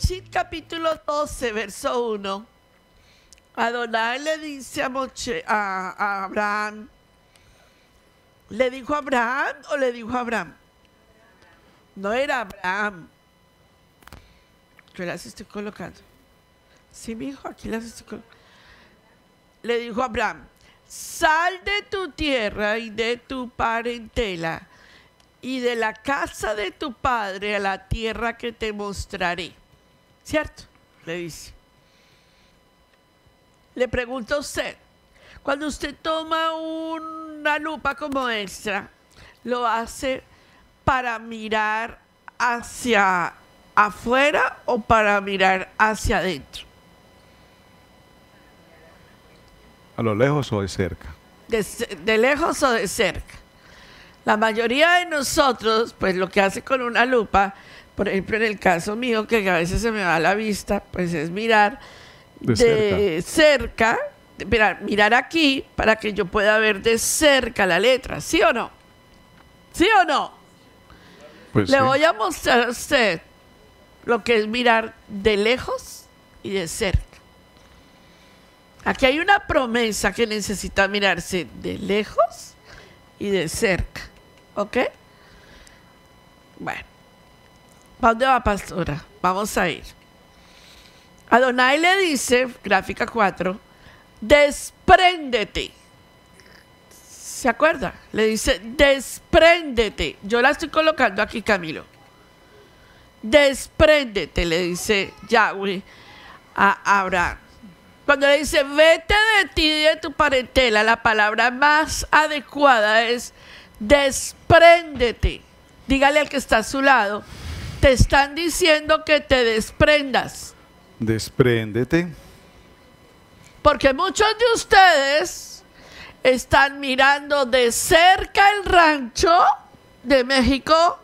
Bereshit capítulo 12, verso 1, Adonai le dice a Abraham, ¿le dijo Abraham o le dijo Abraham? No era Abraham. Yo las estoy colocando. Sí, mi hijo, aquí las estoy colocando. Le dijo Abraham, sal de tu tierra y de tu parentela y de la casa de tu padre a la tierra que te mostraré. ¿Cierto? Le dice. Le pregunto a usted, cuando usted toma una lupa como esta, ¿lo hace para mirar hacia afuera o para mirar hacia adentro? ¿A lo lejos o de cerca? De lejos o de cerca. La mayoría de nosotros, pues lo que hace con una lupa, por ejemplo en el caso mío, que a veces se me va la vista, pues es mirar de cerca, mirar aquí para que yo pueda ver de cerca la letra, ¿sí o no? ¿Sí o no? Pues le sí. Voy a mostrar a usted lo que es mirar de lejos y de cerca. Aquí hay una promesa que necesita mirarse de lejos y de cerca, ¿ok? Bueno, ¿para dónde va, pastora? Vamos a ir. Adonai le dice, gráfica 4, despréndete. ¿Se acuerda? Le dice, despréndete. Yo la estoy colocando aquí, Camilo. Despréndete, le dice Yahweh a Abraham. Cuando le dice, vete de ti y de tu parentela, la palabra más adecuada es despréndete. Dígale al que está a su lado, te están diciendo que te desprendas. Despréndete. Porque muchos de ustedes están mirando de cerca el rancho de México,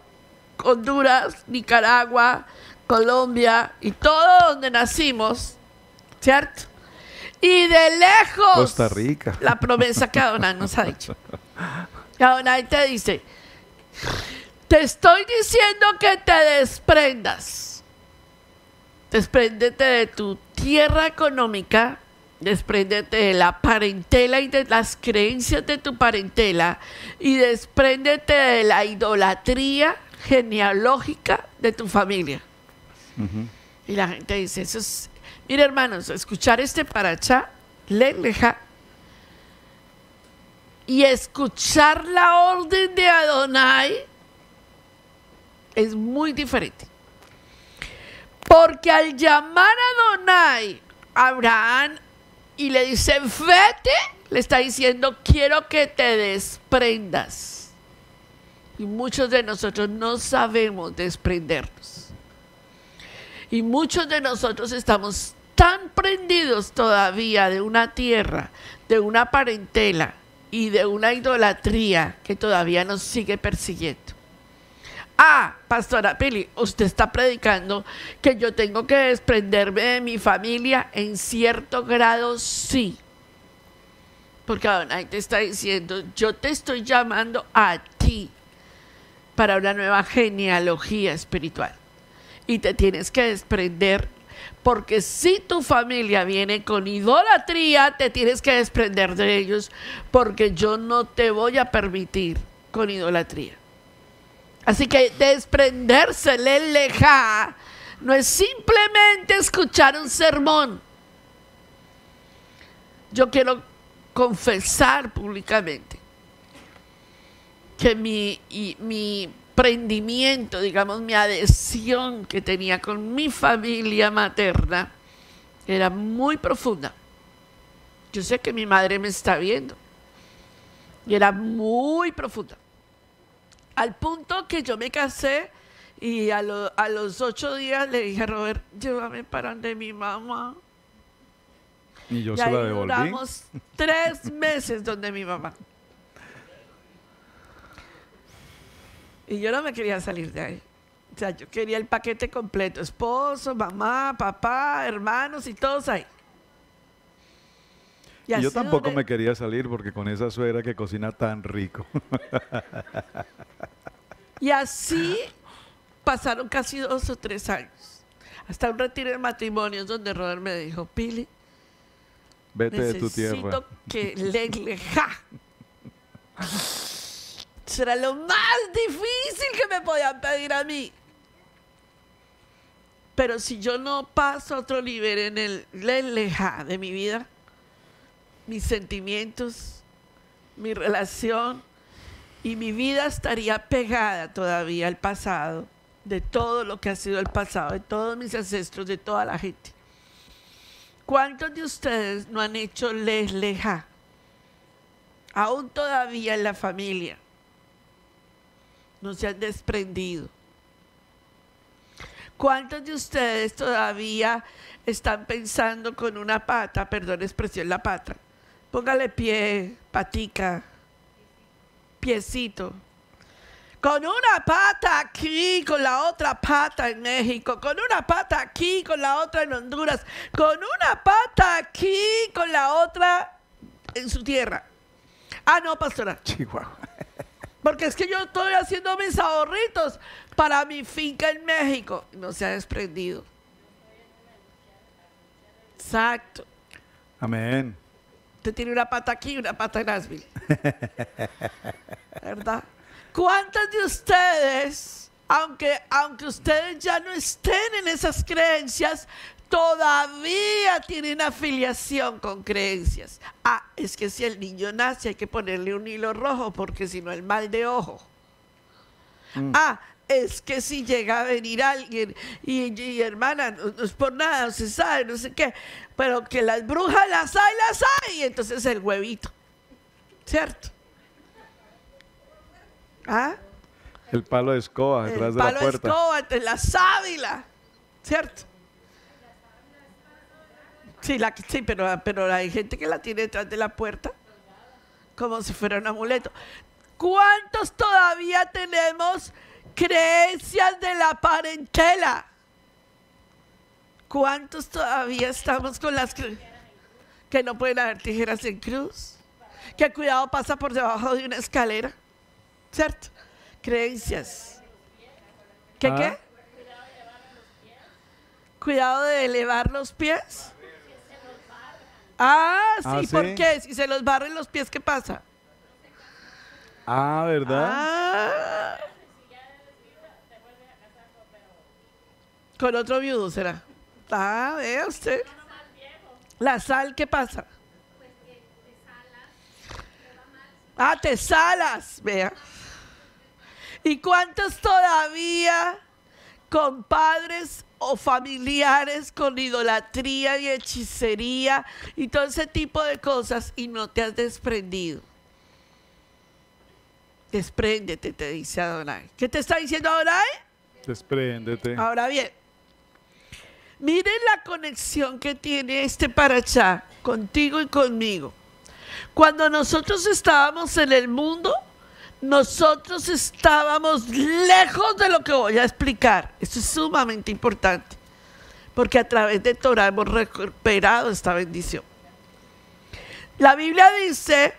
Honduras, Nicaragua, Colombia y todo donde nacimos, ¿cierto? Y de lejos Costa Rica, la promesa que Adonai nos ha dicho. Adonai te dice, te estoy diciendo que te desprendas. Despréndete de tu tierra económica, despréndete de la parentela y de las creencias de tu parentela y despréndete de la idolatría genealógica de tu familia. Y la gente dice, eso es... Mire, hermanos, escuchar este parashá, Lej Lejá, y escuchar la orden de Adonai es muy diferente. Porque al llamar a Adonai a Abraham y le dice, vete, le está diciendo, quiero que te desprendas. Y muchos de nosotros no sabemos desprendernos. Y muchos de nosotros estamos tan prendidos todavía de una tierra, de una parentela y de una idolatría que todavía nos sigue persiguiendo. Ah, pastora Pili, usted está predicando que yo tengo que desprenderme de mi familia. En cierto grado sí, porque Adonai te está diciendo, yo te estoy llamando a ti para una nueva genealogía espiritual. Y te tienes que desprender, porque si tu familia viene con idolatría, te tienes que desprender de ellos, porque yo no te voy a permitir con idolatría. Así que desprenderse, Lej Lejá, no es simplemente escuchar un sermón. Yo quiero confesar públicamente que mi prendimiento, digamos, mi adhesión que tenía con mi familia materna era muy profunda. Yo sé que mi madre me está viendo y era muy profunda. Al punto que yo me casé y a los 8 días le dije a Robert, llévame para donde mi mamá. Y yo se la devolví. Duramos 3 meses donde mi mamá. Y yo no me quería salir de ahí. O sea, yo quería el paquete completo. Esposo, mamá, papá, hermanos y todos ahí. Y yo tampoco me quería salir porque con esa suegra que cocina tan rico. Y así pasaron casi 2 o 3 años. hasta un retiro de matrimonios donde Robert me dijo, Pili, vete de tu tierra. Necesito que Lej Lejá será lo más difícil que me podían pedir a mí. Pero si yo no paso otro nivel en el Lej Lejá de mi vida, mis sentimientos, mi relación y mi vida estaría pegada todavía al pasado, de todo lo que ha sido el pasado, de todos mis ancestros, de toda la gente. ¿Cuántos de ustedes no han hecho Lej Lejá? Aún todavía en la familia. No se han desprendido. ¿Cuántos de ustedes todavía están pensando con una pata, perdón, expresión la pata, póngale pie, patica, piecito, con una pata aquí, con la otra pata en México, con una pata aquí, con la otra en Honduras, con una pata aquí, con la otra en su tierra? Ah, no, pastora. Chihuahua. Porque es que yo estoy haciendo mis ahorritos para mi finca en México. No se ha desprendido. Exacto. Amén. Usted tiene una pata aquí y una pata en Asheville. ¿Verdad? ¿Cuántas de ustedes, aunque ustedes ya no estén en esas creencias, todavía tienen afiliación con creencias? Ah, es que si el niño nace hay que ponerle un hilo rojo porque si no el mal de ojo. Ah, es que si llega a venir alguien y hermana, no es por nada, no se sabe, no sé qué, pero que las brujas las hay, y entonces el huevito, ¿cierto? ¿Ah? El palo de escoba detrás de la puerta. El palo de escoba, entre la sábila, ¿cierto? Sí, pero hay gente que la tiene detrás de la puerta como si fuera un amuleto. ¿Cuántos todavía tenemos creencias de la parentela? ¿Cuántos todavía estamos con las que no pueden haber tijeras en cruz? Que cuidado pasa por debajo de una escalera, ¿cierto? Creencias. ¿Qué? Cuidado de elevar los pies. Ah, sí, ¿sí? ¿Por qué? Si se los barren los pies, ¿qué pasa? Ah, ¿verdad? Ah. Con otro viudo será. Ah, vea usted. La sal, ¿qué pasa? Ah, te salas, vea. ¿Y cuántos todavía con padres o familiares con idolatría y hechicería y todo ese tipo de cosas y no te has desprendido? Despréndete, te dice Adonai. ¿Qué te está diciendo Adonai? Despréndete. Ahora bien, miren la conexión que tiene este parashá contigo y conmigo. Cuando nosotros estábamos en el mundo, nosotros estábamos lejos de lo que voy a explicar. Esto es sumamente importante, porque a través de Torah hemos recuperado esta bendición. La Biblia dice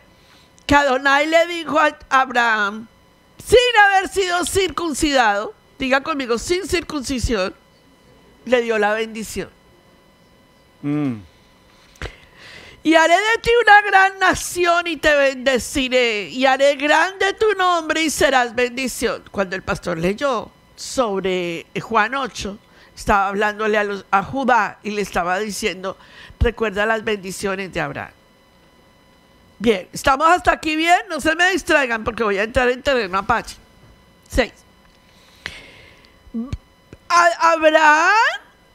que Adonai le dijo a Abraham, sin haber sido circuncidado, diga conmigo, sin circuncisión, le dio la bendición. Y haré de ti una gran nación y te bendeciré, y haré grande tu nombre y serás bendición. Cuando el pastor leyó sobre Juan 8, estaba hablándole a Judá y le estaba diciendo, recuerda las bendiciones de Abraham. Bien, ¿estamos hasta aquí bien? No se me distraigan porque voy a entrar en terreno apache. 6. Abraham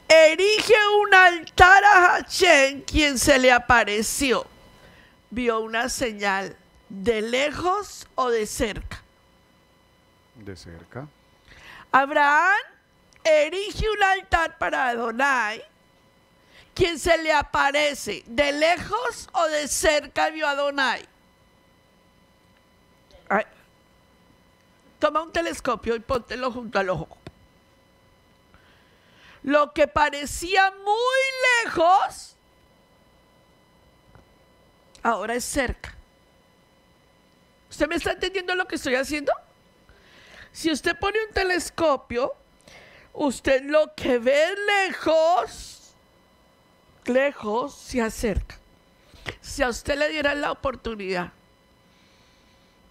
erige un altar a Hashem, quien se le apareció. Vio una señal, ¿de lejos o de cerca? De cerca. Abraham erige un altar para Adonai, quien se le aparece. ¿De lejos o de cerca vio a Adonai? Ay. Toma un telescopio y póntelo junto al ojo. Lo que parecía muy lejos, ahora es cerca. ¿Usted me está entendiendo lo que estoy haciendo? Si usted pone un telescopio, usted lo que ve lejos, lejos se acerca. Si a usted le diera la oportunidad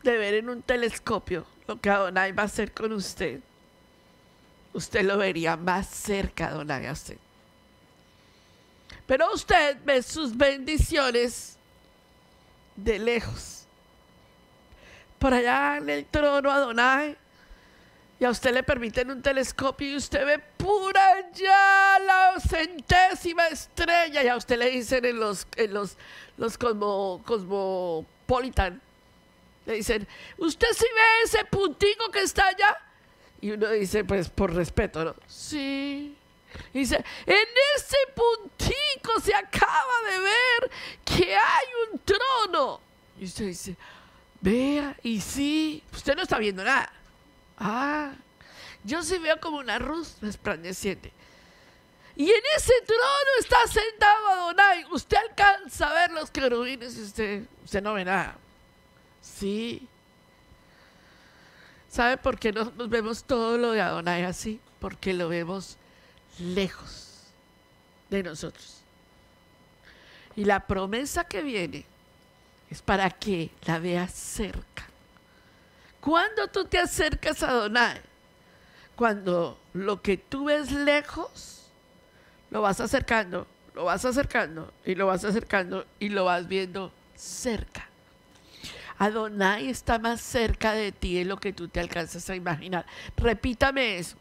de ver en un telescopio lo que Adonai va a hacer con usted, usted lo vería más cerca, Adonai, a usted. Pero usted ve sus bendiciones de lejos. Por allá en el trono, Adonai, y a usted le permiten un telescopio y usted ve por allá la 100ª estrella, y a usted le dicen en los cosmopolitan, le dicen, ¿usted sí ve ese puntico que está allá? Y uno dice, pues por respeto, ¿no? Sí. Y dice, en ese puntico se acaba de ver que hay un trono. Y usted dice, vea, y sí, usted no está viendo nada. Ah, yo sí veo como una luz resplandeciente. Y en ese trono está sentado Adonai. Usted alcanza a ver los querubines y usted no ve nada. Sí. ¿Sabe por qué nos vemos todo lo de Adonai así? Porque lo vemos lejos de nosotros. Y la promesa que viene es para que la veas cerca. ¿Cuándo tú te acercas a Adonai? Cuando lo que tú ves lejos lo vas acercando, lo vas acercando y lo vas acercando y lo vas viendo cerca. Adonai está más cerca de ti de lo que tú te alcanzas a imaginar. Repítame eso.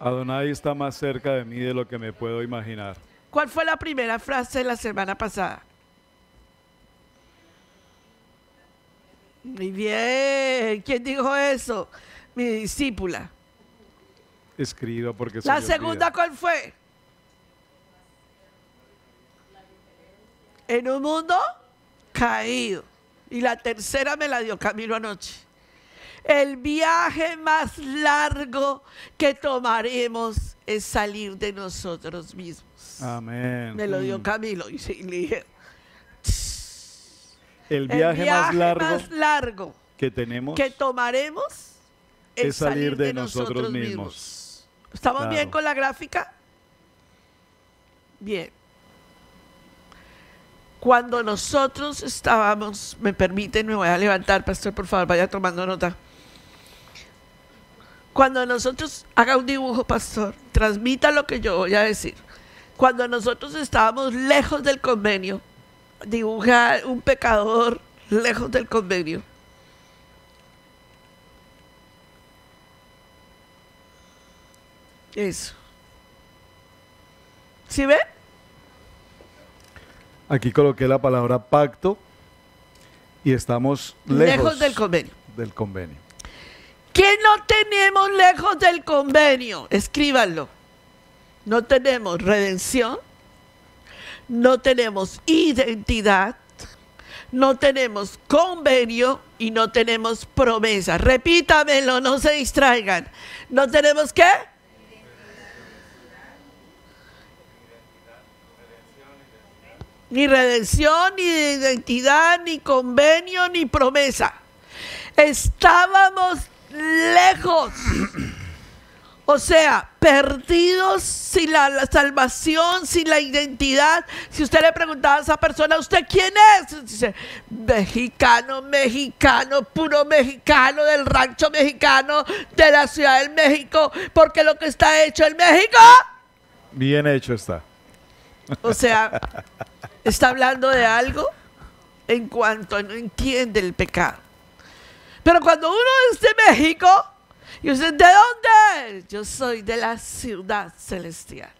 Adonai está más cerca de mí de lo que me puedo imaginar. ¿Cuál fue la primera frase de la semana pasada? Muy bien. ¿Quién dijo eso? Mi discípula. Escriba porque soy. ¿La segunda cuál fue? En un mundo caído. Y la tercera me la dio Camilo anoche. El viaje más largo que tomaremos es salir de nosotros mismos. Amén. Me lo dio Camilo y le dije, el viaje más largo que tomaremos es salir de nosotros mismos. ¿Estamos bien con la gráfica? Bien. Cuando nosotros estábamos, me permiten, me voy a levantar, pastor, por favor, vaya tomando nota. Cuando nosotros, haga un dibujo, pastor, transmita lo que yo voy a decir. Cuando nosotros estábamos lejos del convenio, dibuja un pecador lejos del convenio. Eso. ¿Sí ven? Aquí coloqué la palabra pacto y estamos lejos del convenio. ¿Qué no tenemos lejos del convenio? Escríbanlo. No tenemos redención, no tenemos identidad, no tenemos convenio y no tenemos promesa. Repítamelo, no se distraigan. ¿No tenemos qué? Ni redención, ni identidad, ni convenio, ni promesa. Estábamos lejos, o sea, perdidos sin la salvación, sin la identidad. Si usted le preguntaba a esa persona, ¿usted quién es? Dice, mexicano, puro mexicano, del rancho mexicano, de la Ciudad del México, porque lo que está hecho en México, bien hecho está. O sea, está hablando de algo en cuanto no entiende el pecado. Pero cuando uno es de México, y usted, ¿de dónde es? Yo soy de la ciudad celestial,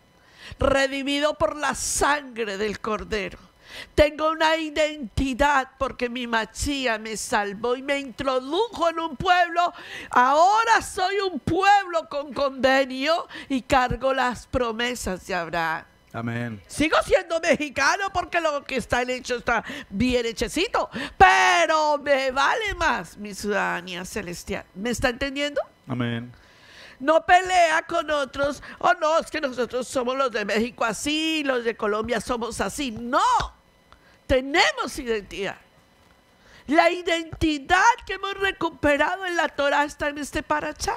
redimido por la sangre del Cordero. Tengo una identidad porque mi Mashiaj me salvó y me introdujo en un pueblo. Ahora soy un pueblo con convenio y cargo las promesas de Abraham. Amén. Sigo siendo mexicano porque lo que está hecho está bien hechecito, pero me vale más mi ciudadanía celestial. ¿Me está entendiendo? Amén. No pelea con otros, oh no, es que nosotros somos los de México así, los de Colombia somos así. No, tenemos identidad. La identidad que hemos recuperado en la Torah está en este parashá.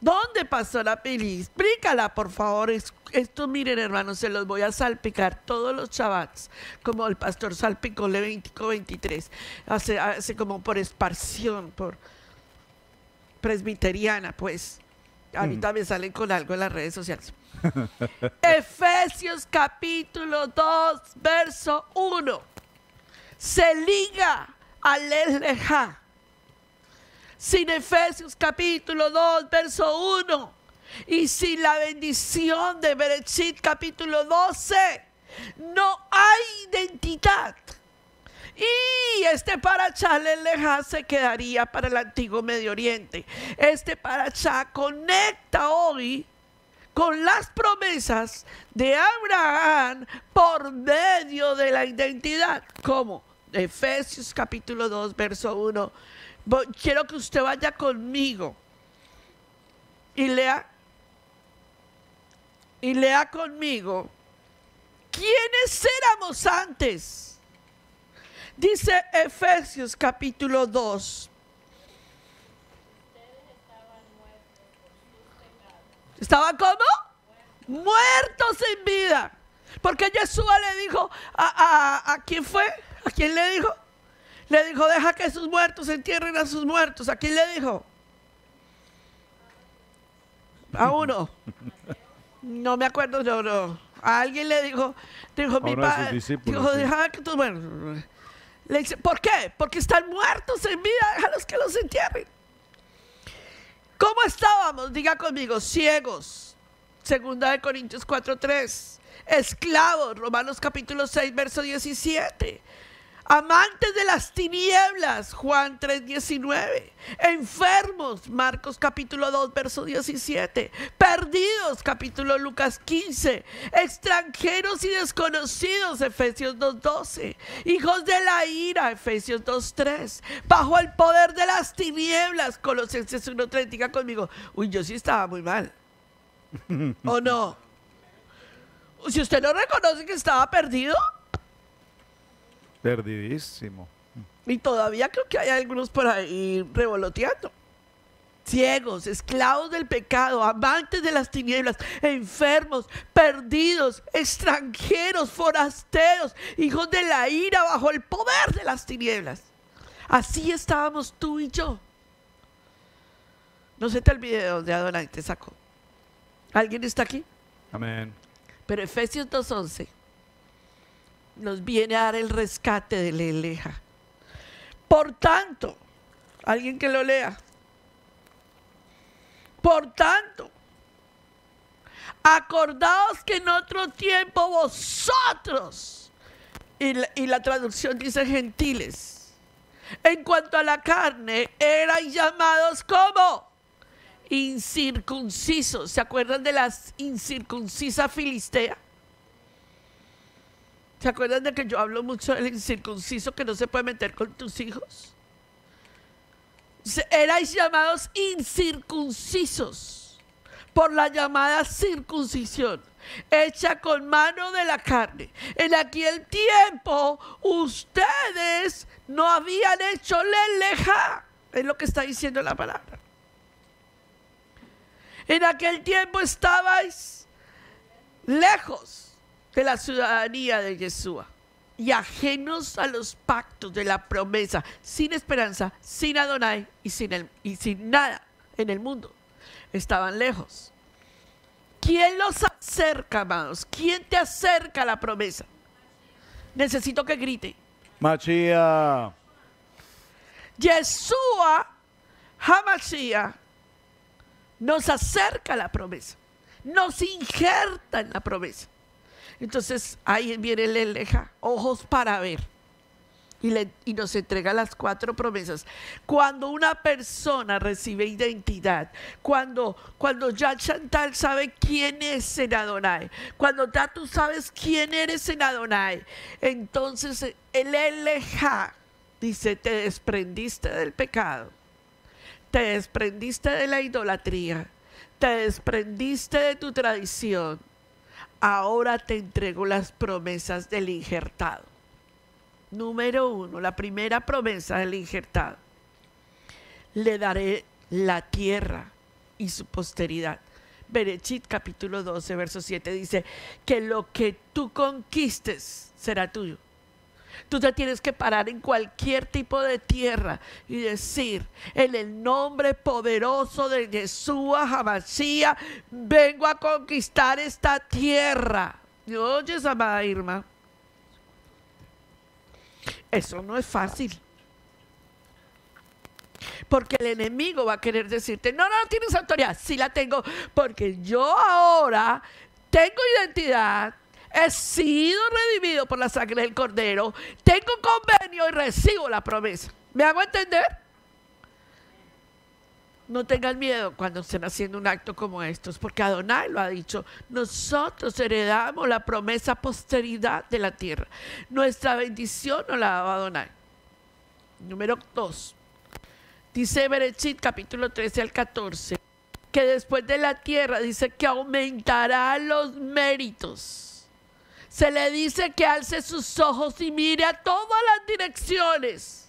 ¿Dónde pasó la Pili? Explícala, por favor. Esto, miren, hermanos, se los voy a salpicar todos los Shabats, como el pastor salpicó Levítico 23, hace como por esparción, por presbiteriana, pues. Ahorita me salen con algo en las redes sociales. Efesios capítulo 2, verso 1. Se liga a Lej Lejá. Sin Efesios capítulo 2, verso 1. Y sin la bendición de Bereshit capítulo 12. No hay identidad. Y este parashá Lej Lejá se quedaría para el antiguo Medio Oriente. Este parashá conecta hoy con las promesas de Abraham por medio de la identidad. ¿Cómo? Efesios capítulo 2, verso 1. Quiero que usted vaya conmigo y lea conmigo. ¿Quiénes éramos antes? Dice Efesios capítulo 2. Ustedes estaban muertos por sus pecados. ¿Estaban cómo? Muertos en vida. Porque Yeshua le dijo, ¿a quién fue? ¿A quién le dijo? Le dijo, deja que sus muertos entierren a sus muertos. ¿A quién le dijo? A uno. No me acuerdo, no. A alguien le dijo, mi padre, dijo, deja que tus muertos... Le dice, ¿por qué? Porque están muertos en vida, déjalos que los entierren. ¿Cómo estábamos? Diga conmigo, ciegos, 2 Corintios 4:3, esclavos, Romanos capítulo 6, verso 17, amantes de las tinieblas, Juan 3:19, enfermos, Marcos capítulo 2, verso 17, perdidos, capítulo Lucas 15, extranjeros y desconocidos, Efesios 2:12, hijos de la ira, Efesios 2:3, bajo el poder de las tinieblas, Colosenses 1:3, diga conmigo, uy, yo sí estaba muy mal, ¿o no? Si usted no reconoce que estaba perdido, perdidísimo. Y todavía creo que hay algunos por ahí revoloteando. Ciegos, esclavos del pecado, amantes de las tinieblas, enfermos, perdidos, extranjeros, forasteros, hijos de la ira bajo el poder de las tinieblas. Así estábamos tú y yo. No se te olvide de dónde Adonai te sacó. ¿Alguien está aquí? Amén. Pero Efesios 2:11. Nos viene a dar el rescate de Lej Lejá. Por tanto, alguien que lo lea. Por tanto, acordaos que en otro tiempo vosotros, y la traducción dice gentiles, en cuanto a la carne, eran llamados como incircuncisos. ¿Se acuerdan de las incircuncisas filisteas? ¿Se acuerdan de que yo hablo mucho del incircunciso que no se puede meter con tus hijos? Erais llamados incircuncisos por la llamada circuncisión, hecha con mano de la carne. En aquel tiempo ustedes no habían hecho Lej Lejá, es lo que está diciendo la palabra. En aquel tiempo estabais lejos de la ciudadanía de Yeshua y ajenos a los pactos de la promesa, sin esperanza, sin Adonai y sin nada en el mundo. Estaban lejos. ¿Quién los acerca, amados? ¿Quién te acerca a la promesa? Necesito que grite. Mashiaj. Yeshua HaMashiaj nos acerca a la promesa. Nos injerta en la promesa. Entonces ahí viene Lej Lejá, ojos para ver, y nos entrega las 4 promesas. Cuando una persona recibe identidad, cuando ya Chantal sabe quién es en Adonai, cuando ya tú sabes quién eres en Adonai, entonces el Lej Lejá dice, te desprendiste del pecado, te desprendiste de la idolatría, te desprendiste de tu tradición. Ahora te entrego las promesas del injertado. Número 1, la primera promesa del injertado. Le daré la tierra y su posteridad. Bereshit capítulo 12, verso 7 dice que lo que tú conquistes será tuyo. Tú te tienes que parar en cualquier tipo de tierra y decir: en el nombre poderoso de Yeshua HaMashiaj, vengo a conquistar esta tierra. Oyes, amada Irma, eso no es fácil, porque el enemigo va a querer decirte: no, no tienes autoridad. Sí la tengo, porque yo ahora tengo identidad, he sido redimido por la sangre del Cordero, tengo un convenio y recibo la promesa. ¿Me hago entender? No tengan miedo cuando estén haciendo un acto como estos, porque Adonai lo ha dicho: nosotros heredamos la promesa posteridad de la tierra. Nuestra bendición nos la da Adonai. Número 2. Dice Bereshit capítulo 13 al 14, que después de la tierra dice que aumentará los méritos. Se le dice que alce sus ojos y mire a todas las direcciones.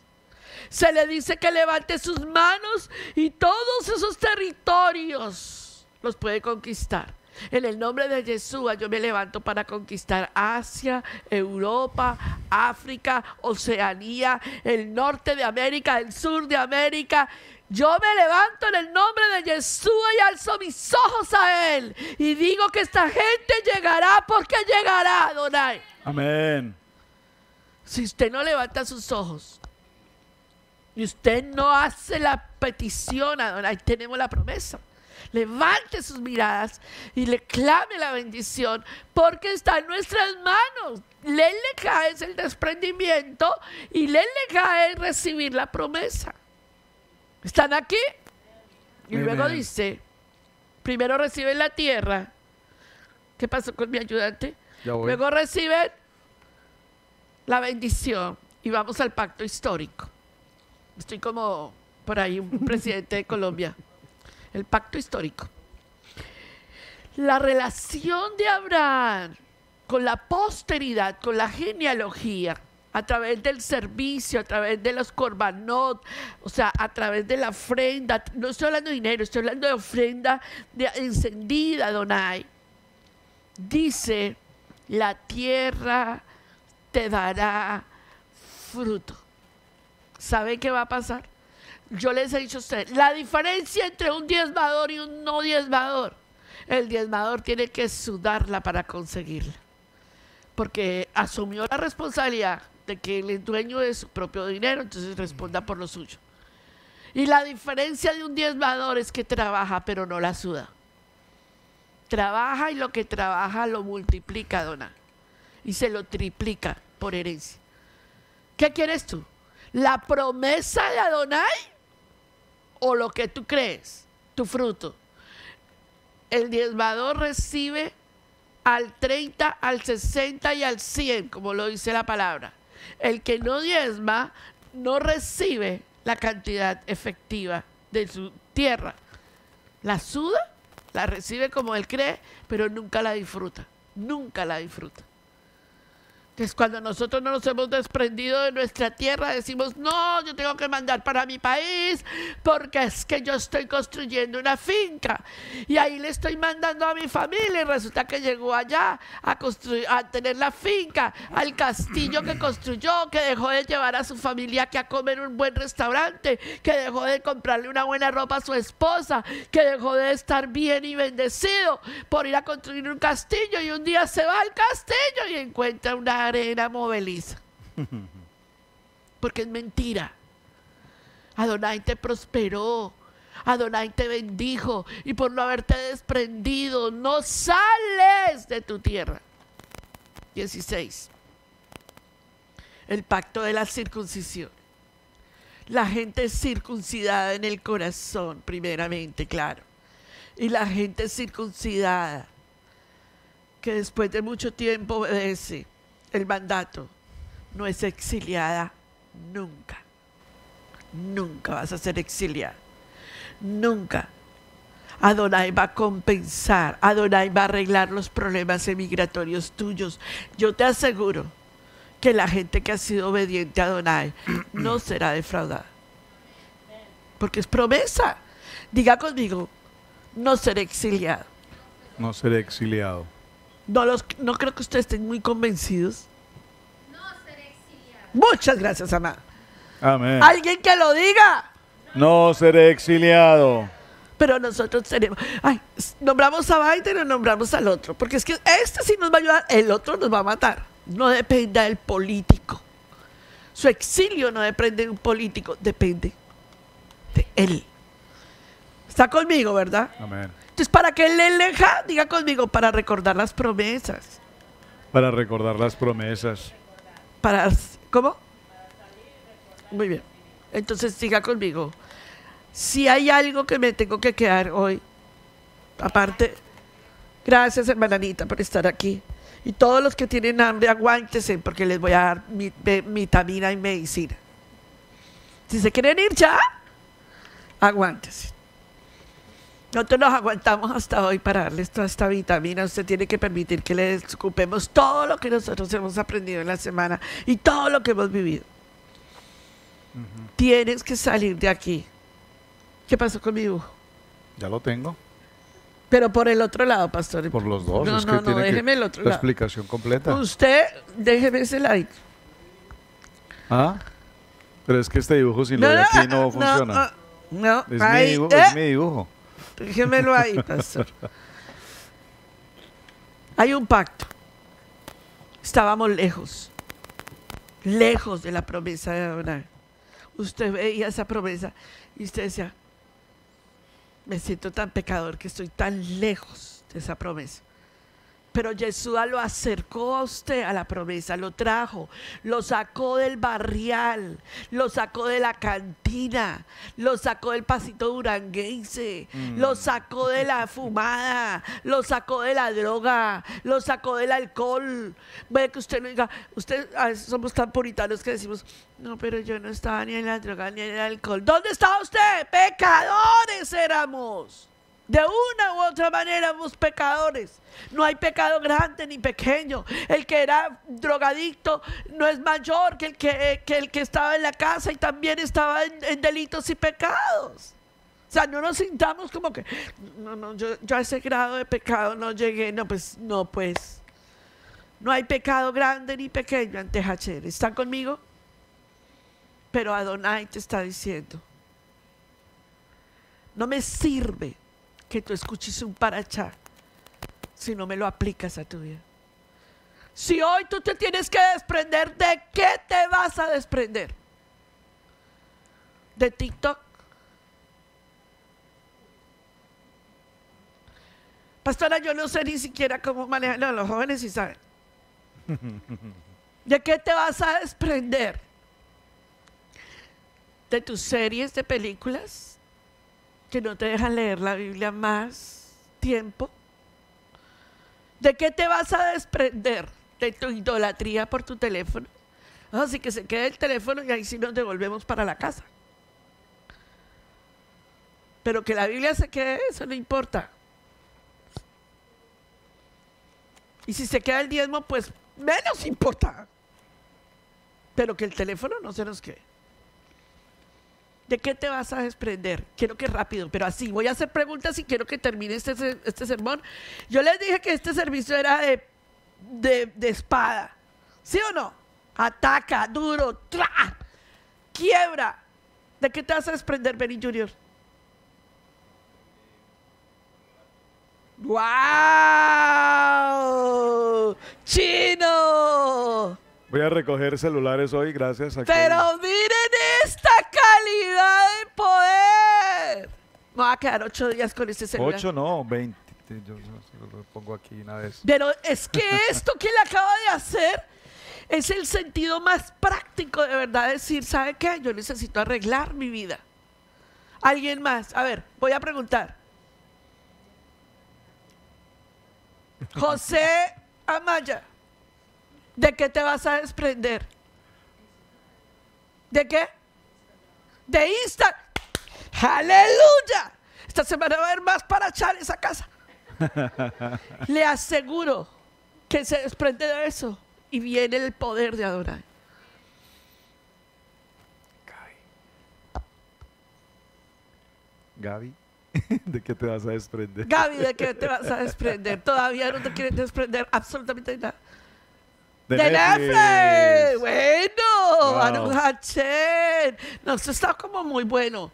Se le dice que levante sus manos y todos esos territorios los puede conquistar. En el nombre de Yeshua yo me levanto para conquistar Asia, Europa, África, Oceanía, el norte de América, el sur de América. Yo me levanto en el nombre de Yeshua y alzo mis ojos a Él y digo que esta gente llegará, porque llegará, Adonai. Amén. Si usted no levanta sus ojos y usted no hace la petición, Adonai, tenemos la promesa. Levante sus miradas y le clame la bendición, porque está en nuestras manos. Lej Lejá es el desprendimiento y Lej Lejá es recibir la promesa. ¿Están aquí? Y Amen. Luego dice, primero reciben la tierra. ¿Qué pasó con mi ayudante? Luego reciben la bendición y vamos al pacto histórico. Estoy como por ahí un presidente de Colombia. El pacto histórico. La relación de Abraham con la posteridad, con la genealogía, a través del servicio, a través de los corbanot, o sea, a través de la ofrenda. No estoy hablando de dinero, estoy hablando de ofrenda encendida, Adonai. Dice: la tierra te dará fruto. ¿Saben qué va a pasar? Yo les he dicho a ustedes, la diferencia entre un diezmador y un no diezmador: el diezmador tiene que sudarla para conseguirla, porque asumió la responsabilidad de que él es dueño de su propio dinero, entonces responda por lo suyo. Y la diferencia de un diezmador es que trabaja pero no la suda. Trabaja y lo que trabaja lo multiplica, Adonai, y se lo triplica por herencia. ¿Qué quieres tú? ¿La promesa de Adonai o lo que tú crees, tu fruto? El diezmador recibe al 30, al 60 y al 100, como lo dice la palabra. El que no diezma no recibe la cantidad efectiva de su tierra. La suda, la recibe como él cree, pero nunca la disfruta, nunca la disfruta. Entonces, cuando nosotros no nos hemos desprendido de nuestra tierra, decimos: no, yo tengo que mandar para mi país, porque es que yo estoy construyendo una finca y ahí le estoy mandando a mi familia, y resulta que llegó allá a construir, a tener la finca, al castillo que construyó, que dejó de llevar a su familia que a comer un buen restaurante, que dejó de comprarle una buena ropa a su esposa, que dejó de estar bien y bendecido por ir a construir un castillo, y un día se va al castillo y encuentra una arena movediza, porque es mentira. Adonai te prosperó, Adonai te bendijo, y por no haberte desprendido no sales de tu tierra. 16. El pacto de la circuncisión. La gente es circuncidada en el corazón primeramente, claro, y la gente es circuncidada que después de mucho tiempo obedece el mandato, no es exiliada nunca. Nunca vas a ser exiliada, nunca. Adonai va a compensar, Adonai va a arreglar los problemas emigratorios tuyos. Yo te aseguro que la gente que ha sido obediente a Adonai no será defraudada, porque es promesa. Diga conmigo: no seré exiliado. No seré exiliado. No creo que ustedes estén muy convencidos. No seré exiliado. Muchas gracias, amá. Amén. Alguien que lo diga. No seré exiliado. Pero nosotros seremos. Ay, nombramos a Biden o nombramos al otro. Porque es que este sí nos va a ayudar, el otro nos va a matar. No depende del político. Su exilio no depende de un político, depende de él. Está conmigo, ¿verdad? Amén. Entonces, para que él le aleja, diga conmigo, para recordar las promesas. Para recordar las promesas. Para, ¿cómo? Muy bien. Entonces, diga conmigo, si hay algo que me tengo que quedar hoy, aparte, gracias, hermanita, por estar aquí. Y todos los que tienen hambre, aguántense, porque les voy a dar vitamina y medicina. Si se quieren ir ya, aguántense. Nosotros nos aguantamos hasta hoy para darles toda esta vitamina. Usted tiene que permitir que le escupemos todo lo que nosotros hemos aprendido en la semana y todo lo que hemos vivido. Uh-huh. Tienes que salir de aquí. ¿Qué pasó con mi dibujo? Ya lo tengo. Pero por el otro lado, pastor. Por los dos. No, no, no, déjeme el otro lado. La explicación completa. Usted, déjeme ese like. Ah, pero es que este dibujo sin lo de aquí no funciona. No, no. Es mi dibujo. Déjemelo ahí, pastor. Hay un pacto. Estábamos lejos. Lejos de la promesa de Adonai. Usted veía esa promesa y usted decía, me siento tan pecador que estoy tan lejos de esa promesa. Pero Yeshua lo acercó a usted a la promesa, lo trajo, lo sacó del barrial, lo sacó de la cantina, lo sacó del pasito duranguense, lo sacó de la fumada, lo sacó de la droga, lo sacó del alcohol. Ve que usted no diga, usted, a veces somos tan puritanos que decimos, no, pero yo no estaba ni en la droga ni en el alcohol. ¿Dónde estaba usted? Pecadores éramos. De una u otra manera somos pecadores. No hay pecado grande ni pequeño. El que era drogadicto no es mayor que el que estaba en la casa y también estaba en delitos y pecados. O sea, no nos sintamos como que, no, no, yo a ese grado de pecado no llegué. No, pues, no, pues. No hay pecado grande ni pequeño ante Hashem. ¿Están conmigo? Pero Adonai te está diciendo, no me sirve que tú escuches un parashá si no me lo aplicas a tu vida. Si hoy tú te tienes que desprender, ¿de qué te vas a desprender? ¿De TikTok? Pastora, yo no sé ni siquiera cómo manejar. No, los jóvenes sí saben. ¿De qué te vas a desprender? ¿De tus series de películas que no te dejan leer la Biblia más tiempo? ¿De qué te vas a desprender? ¿De tu idolatría por tu teléfono? Así que se quede el teléfono y ahí sí nos devolvemos para la casa. Pero que la Biblia se quede, eso no importa. Y si se queda el diezmo, pues menos importa. Pero que el teléfono no se nos quede. ¿De qué te vas a desprender? Quiero que rápido, pero así. Voy a hacer preguntas y quiero que termine este sermón. Yo les dije que este servicio era de espada. ¿Sí o no? Ataca, duro, ¡tra! Quiebra. ¿De qué te vas a desprender, Benny Junior? ¡Wow! ¡Chino! Voy a recoger celulares hoy, gracias a pero miren esta calidad de poder. Me voy a quedar 8 días con este celular. 8 no, 20. Yo lo pongo aquí una vez. Pero es que esto que le acaba de hacer es el sentido más práctico de verdad. Decir, ¿sabe qué? Yo necesito arreglar mi vida. ¿Alguien más? A ver, voy a preguntar. José Amaya. ¿De qué te vas a desprender? ¿De qué? De Instagram. ¡Aleluya! Esta semana va a haber más para echar esa casa. Le aseguro que se desprende de eso y viene el poder de Adonai. Gaby. ¿De qué te vas a desprender? Gaby, ¿de qué te vas a desprender? Todavía no te quieres desprender absolutamente de nada. ¡De Netflix! Bueno, Baruch Hashem. No, esto está como muy bueno.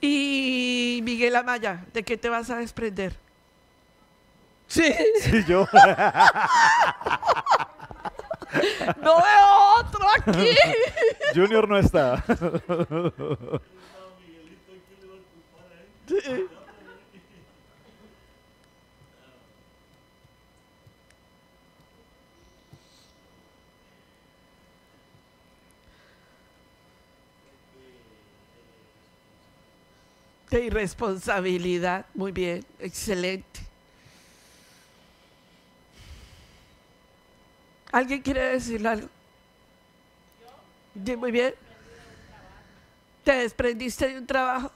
Y Miguel Amaya, ¿de qué te vas a desprender? Sí. Sí, yo. No veo otro aquí. Junior no está. Sí. De irresponsabilidad, muy bien, excelente. ¿Alguien quiere decirle algo? Sí, muy bien. Te desprendiste de un trabajo.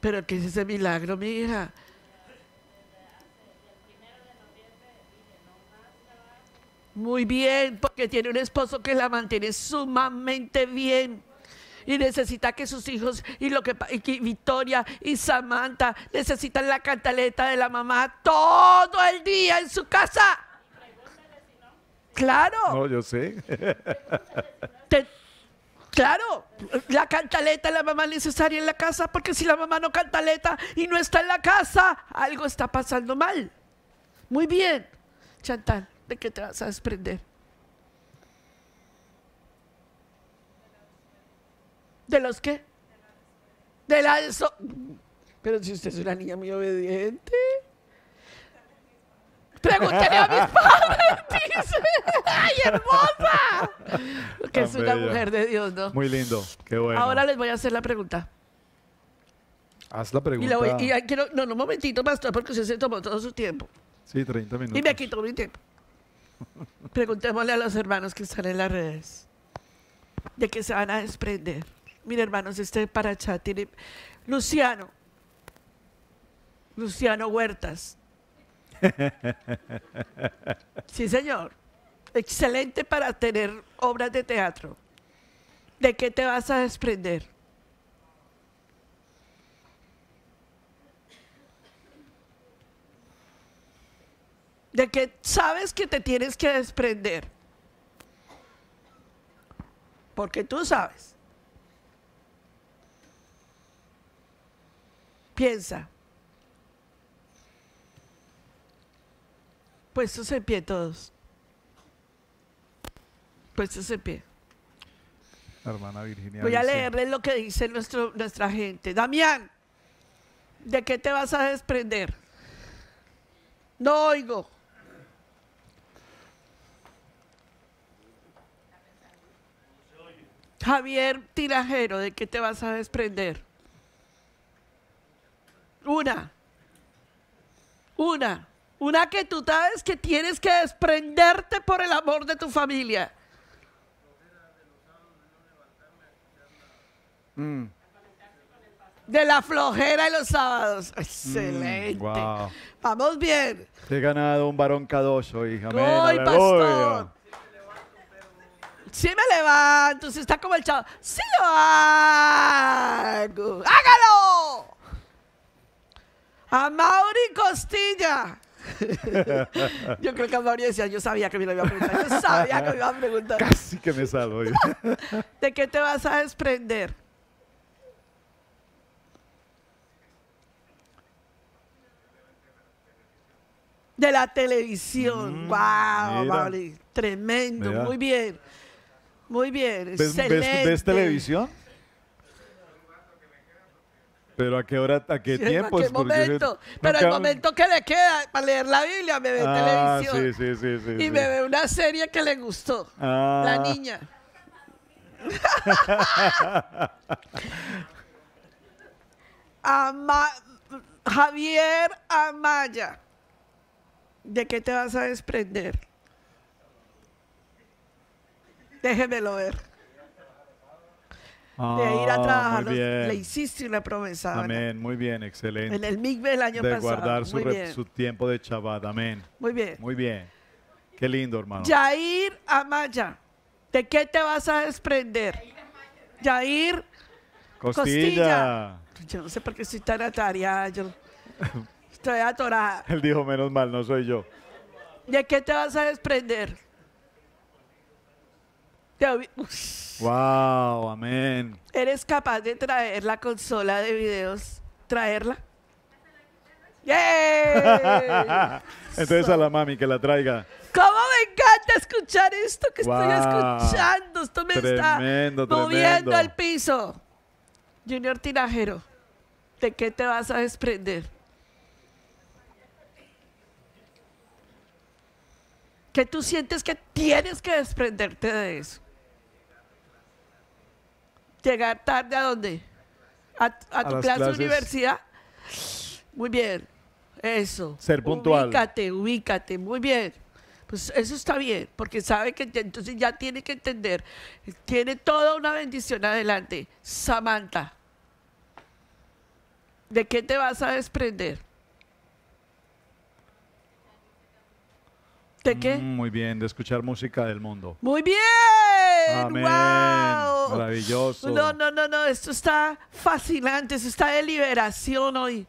¿Pero qué es ese milagro, mi hija? Muy bien, porque tiene un esposo que la mantiene sumamente bien. Y necesita que sus hijos y Victoria y Samantha necesitan la cantaleta de la mamá todo el día en su casa. Y pregúntale si no. Claro. No, yo sé. Claro, la cantaleta de la mamá es necesaria en la casa, porque si la mamá no cantaleta y no está en la casa, algo está pasando mal. Muy bien. Chantal, ¿de qué te vas a desprender? ¿De los qué? De la Pero si usted es una niña muy obediente. Pregúntele a mis padres, dice. ¡Ay, hermosa! Que es una mujer de Dios, ¿no? Muy lindo, qué bueno. Ahora les voy a hacer la pregunta. Haz la pregunta. No, un momentito, pastor, porque usted se tomó todo su tiempo. Sí, 30 minutos. Y me quitó mi tiempo. Preguntémosle a los hermanos que están en las redes. ¿De qué se van a desprender? Mira, hermanos, este parashá tiene... Luciano Huertas. Sí, señor. Excelente para tener obras de teatro. ¿De qué te vas a desprender? ¿De qué sabes que te tienes que desprender? Porque tú sabes. Piensa. Puestos en pie todos. Puestos en pie. Hermana Virginia. Voy a leerles lo que dice nuestra gente. Damián, ¿de qué te vas a desprender? No oigo. Javier Tirajero, ¿de qué te vas a desprender? Una que tú sabes que tienes que desprenderte por el amor de tu familia. De la flojera de los sábados. Excelente. Wow. Vamos bien. Te he ganado un varón cadoso, hija. ¡Ay, pastor! Sí me levanto, si está como el chavo. ¡Sí lo hago! ¡Hágalo! A Mauri Costilla. Yo creo que a Mauri decía, yo sabía que me lo iba a preguntar. Yo sabía que me iba a preguntar. Casi que me salvo. ¿De qué te vas a desprender? De la televisión. ¡Wow, Mauri! Tremendo. Mira. Muy bien. Muy bien, ¿Ves televisión? ¿Pero a qué hora, a qué tiempo? ¿A qué momento? Pero el momento que le queda para leer la Biblia, me ve televisión. Sí, me ve una serie que le gustó, la niña. Javier Amaya, ¿de qué te vas a desprender? Déjemelo ver. De ir a trabajar. Le hiciste una promesa. Amén, muy bien, excelente. En el migbe del año pasado. De guardar su tiempo de Shabbat. Amén. Muy bien. Muy bien. Qué lindo, hermano. Yair Amaya, ¿de qué te vas a desprender? Yair Costilla. Yo no sé por qué soy tan atareada. Estoy atorada. Él dijo, menos mal, no soy yo. ¿De qué te vas a desprender? Wow, amén. ¿Eres capaz de traer la consola de videos? ¿Traerla? ¡Yay! Entonces a la mami que la traiga. ¿Cómo me encanta escuchar esto que estoy escuchando? Esto me está moviendo al piso. Junior Tinajero, ¿de qué te vas a desprender? ¿Qué tú sientes que tienes que desprenderte de eso? ¿Llegar tarde a dónde? ¿A tu clase de universidad? Muy bien, eso. Ser puntual. Ubícate, ubícate, muy bien. Pues eso está bien, porque sabe que entonces ya tiene que entender. Tiene toda una bendición adelante. Samantha, ¿de qué te vas a desprender? ¿De qué? Muy bien, de escuchar música del mundo. ¡Muy bien! ¡Amén! ¡Wow! Maravilloso. No, no, no, no, esto está fascinante, esto está de liberación hoy.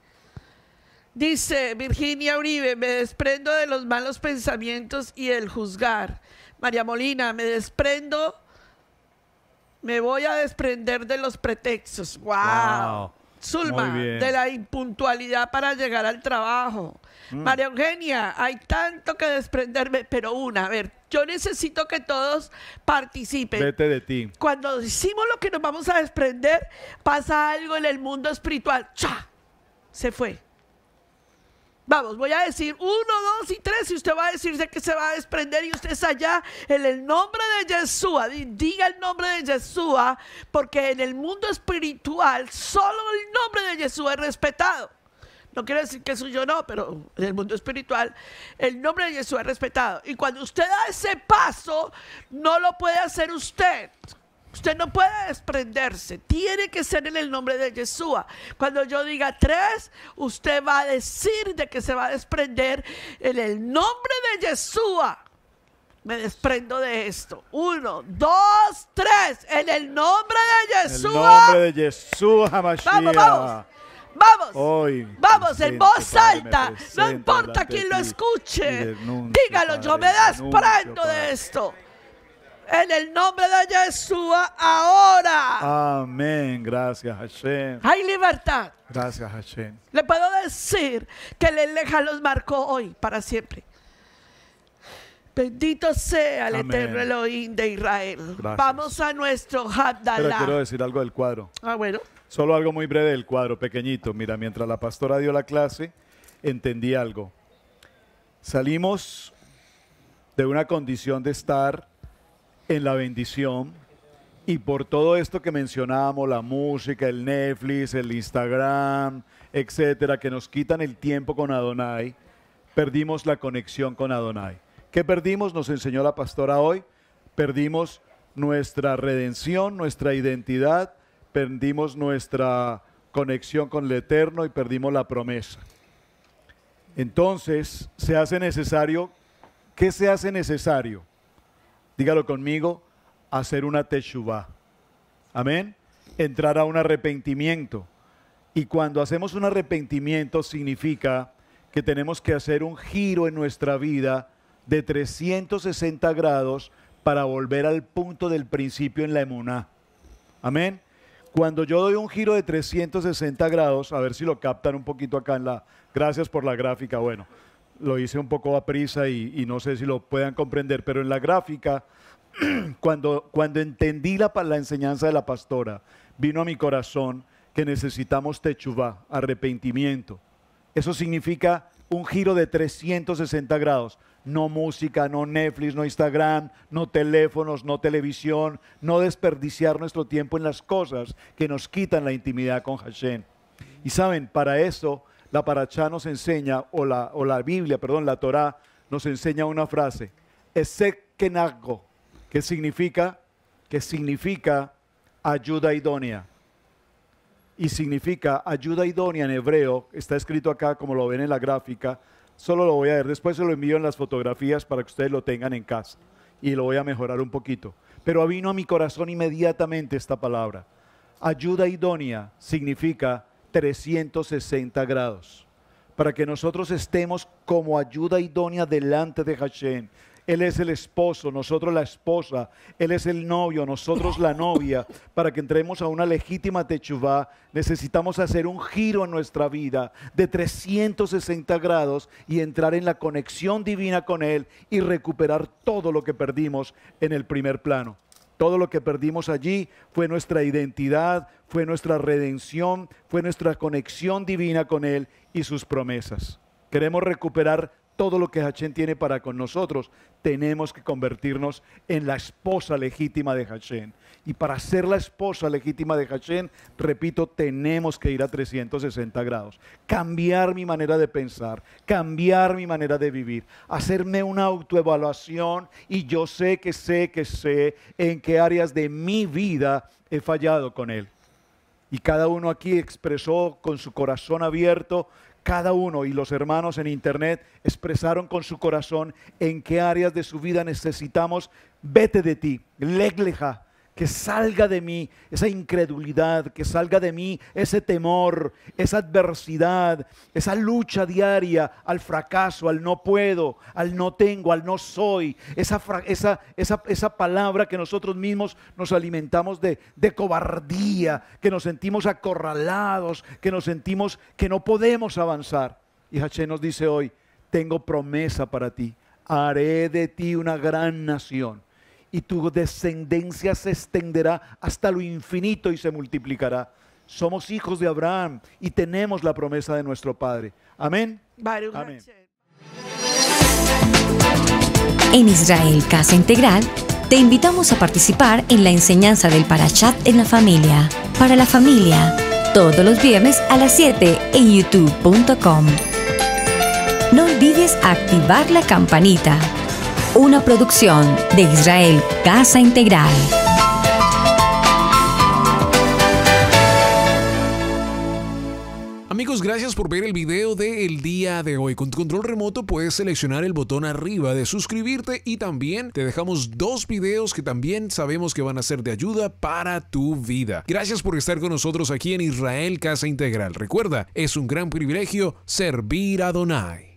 Dice Virginia Uribe, me desprendo de los malos pensamientos y el juzgar. María Molina, me desprendo, me voy a desprender de los pretextos. ¡Wow! Zulma, de la impuntualidad para llegar al trabajo. María Eugenia, hay tanto que desprenderme, pero a ver, yo necesito que todos participen. Vete de ti. Cuando decimos lo que nos vamos a desprender, pasa algo en el mundo espiritual. ¡Cha! Se fue. Vamos, voy a decir 1, 2 y 3 y usted va a decirse que se va a desprender y usted está allá en el nombre de Yeshua. Diga el nombre de Yeshua, porque en el mundo espiritual solo el nombre de Yeshua es respetado. No quiere decir que suyo no, pero en el mundo espiritual el nombre de Yeshua es respetado. Y cuando usted da ese paso, no lo puede hacer usted. Usted no puede desprenderse, tiene que ser en el nombre de Yeshua. Cuando yo diga 3, usted va a decir de que se va a desprender en el nombre de Yeshua. Me desprendo de esto. 1, 2, 3, en el nombre de Yeshua. En el nombre de Yeshua HaMashiaj. Vamos, vamos. Vamos, hoy, vamos en voz alta, no importa quién lo escuche. Dígalo, yo me desprendo de esto. En el nombre de Yeshua, ahora. Amén. Gracias, Hashem. Hay libertad. Gracias, Hashem. Le puedo decir que Lej Lejá los marcó hoy para siempre. Bendito sea el eterno Elohim de Israel. Gracias. Vamos a nuestro Hadalá. Pero quiero decir algo del cuadro. Ah, bueno. Solo algo muy breve del cuadro, pequeñito. Mira, mientras la pastora dio la clase, entendí algo. Salimos de una condición de estar en la bendición, y por todo esto que mencionábamos, la música, el Netflix, el Instagram, etcétera, que nos quitan el tiempo con Adonai, perdimos la conexión con Adonai. ¿Qué perdimos? Nos enseñó la pastora hoy, perdimos nuestra redención, nuestra identidad, perdimos nuestra conexión con el Eterno y perdimos la promesa. Entonces, se hace necesario, ¿qué se hace necesario? Dígalo conmigo, hacer una techuvá. Amén. Entrar a un arrepentimiento. Y cuando hacemos un arrepentimiento significa que tenemos que hacer un giro en nuestra vida de 360 grados para volver al punto del principio en la emuná. Amén. Cuando yo doy un giro de 360 grados, a ver si lo captan un poquito acá en la... Gracias por la gráfica, bueno. Lo hice un poco a prisa y no sé si lo puedan comprender, pero en la gráfica, cuando entendí la enseñanza de la pastora, vino a mi corazón que necesitamos techuvá, arrepentimiento. Eso significa un giro de 360 grados. No música, no Netflix, no Instagram, no teléfonos, no televisión, no desperdiciar nuestro tiempo en las cosas que nos quitan la intimidad con Hashem. Y saben, para eso... La parashá nos enseña, o la Biblia, perdón, la Torah, nos enseña una frase, que significa ayuda idónea. Y significa ayuda idónea en hebreo, está escrito acá como lo ven en la gráfica, solo lo voy a ver, después se lo envío en las fotografías para que ustedes lo tengan en casa, y lo voy a mejorar un poquito. Pero vino a mi corazón inmediatamente esta palabra. Ayuda idónea significa 360 grados. para que nosotros estemos como ayuda idónea delante de Hashem. Él es el esposo, nosotros la esposa. Él es el novio, nosotros la novia. Para que entremos a una legítima techuvá, necesitamos hacer un giro en nuestra vida de 360 grados y entrar en la conexión divina con Él y recuperar todo lo que perdimos en el primer plano. Todo lo que perdimos allí fue nuestra identidad, fue nuestra redención, fue nuestra conexión divina con Él y sus promesas. Queremos recuperar todo lo que Hashem tiene para con nosotros. Tenemos que convertirnos en la esposa legítima de Hashem. Y para ser la esposa legítima de Hashem, repito, tenemos que ir a 360 grados. Cambiar mi manera de pensar, cambiar mi manera de vivir, hacerme una autoevaluación y yo sé en qué áreas de mi vida he fallado con Él. Y cada uno aquí expresó con su corazón abierto. Cada uno y los hermanos en internet expresaron con su corazón en qué áreas de su vida necesitamos. Vete de ti, Lej Lejá, que salga de mí esa incredulidad, que salga de mí ese temor, esa adversidad, esa lucha diaria al fracaso, al no puedo, al no tengo, al no soy. Esa palabra que nosotros mismos nos alimentamos de cobardía, que nos sentimos acorralados, que nos sentimos que no podemos avanzar. Y Hashem nos dice hoy, tengo promesa para ti, haré de ti una gran nación. Y tu descendencia se extenderá hasta lo infinito y se multiplicará. Somos hijos de Abraham y tenemos la promesa de nuestro Padre. Amén. Amén. En Israel Casa Integral, te invitamos a participar en la enseñanza del parashá en la familia. Para la familia, todos los viernes a las 7 en youtube.com. No olvides activar la campanita. Una producción de Israel Casa Integral. Amigos, gracias por ver el video del día de hoy. Con tu control remoto puedes seleccionar el botón arriba de suscribirte y también te dejamos dos videos que también sabemos que van a ser de ayuda para tu vida. Gracias por estar con nosotros aquí en Israel Casa Integral. Recuerda, es un gran privilegio servir a Adonai.